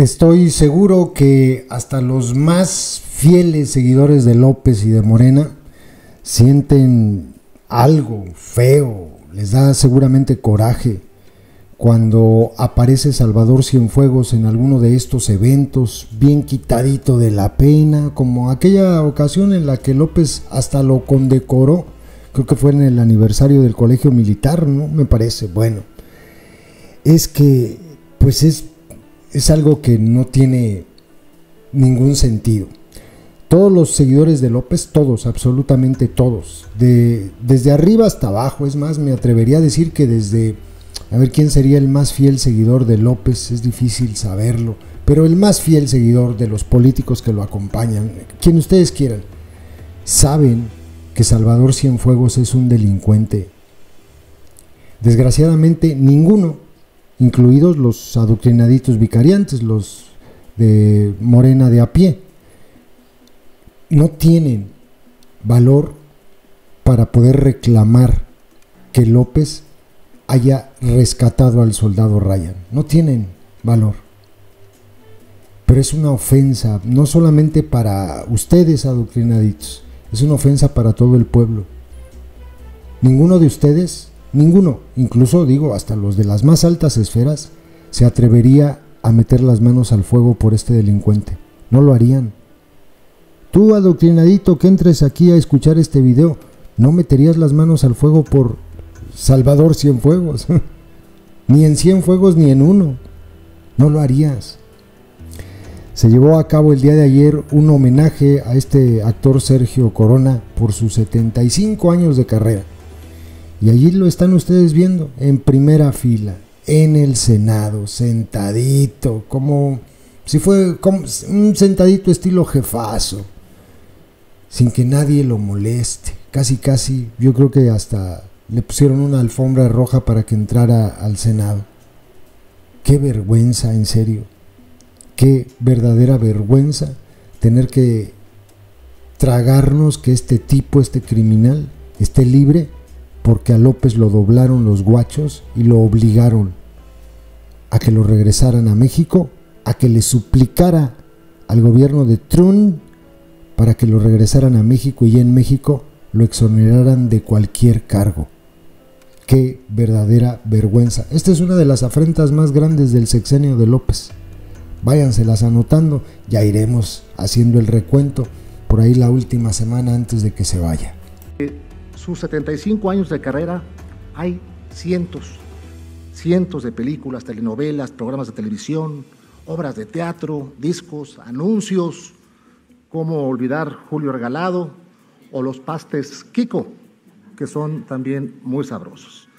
Estoy seguro que hasta los más fieles seguidores de López y de Morena sienten algo feo, les da seguramente coraje cuando aparece Salvador Cienfuegos en alguno de estos eventos, bien quitadito de la pena, como aquella ocasión en la que López hasta lo condecoró, creo que fue en el aniversario del Colegio Militar, ¿no? Me parece, bueno, es que pues es algo que no tiene ningún sentido. Todos los seguidores de López, todos, absolutamente todos, desde arriba hasta abajo, es más, me atrevería a decir que desde, a ver quién sería el más fiel seguidor de López, es difícil saberlo, pero el más fiel seguidor de los políticos que lo acompañan, quien ustedes quieran, saben que Salvador Cienfuegos es un delincuente. Desgraciadamente ninguno, incluidos los adoctrinaditos vicariantes, los de Morena de a pie, no tienen valor para poder reclamar que López haya rescatado al soldado Ryan. No tienen valor. Pero es una ofensa, no solamente para ustedes adoctrinaditos, es una ofensa para todo el pueblo. Ninguno de ustedes... Ninguno, incluso digo, hasta los de las más altas esferas, se atrevería a meter las manos al fuego por este delincuente. No lo harían. Tú, adoctrinadito, que entres aquí a escuchar este video, no meterías las manos al fuego por Salvador Cienfuegos. Ni en 100 fuegos ni en uno. No lo harías. Se llevó a cabo el día de ayer un homenaje a este actor Sergio Corona por sus 75 años de carrera. Y allí lo están ustedes viendo, en primera fila, en el Senado, sentadito, como si fue como un sentadito estilo jefazo, sin que nadie lo moleste. Casi, casi, yo creo que hasta le pusieron una alfombra roja para que entrara al Senado. Qué vergüenza, en serio. Qué verdadera vergüenza tener que tragarnos que este tipo, este criminal, esté libre, porque a López lo doblaron los guachos y lo obligaron a que lo regresaran a México, a que le suplicara al gobierno de Trump para que lo regresaran a México y en México lo exoneraran de cualquier cargo. ¡Qué verdadera vergüenza! Esta es una de las afrentas más grandes del sexenio de López. Váyanselas anotando, ya iremos haciendo el recuento por ahí la última semana antes de que se vaya. Sus 75 años de carrera, hay cientos de películas, telenovelas, programas de televisión, obras de teatro, discos, anuncios, como olvidar Julio Regalado o los pastes Kiko, que son también muy sabrosos.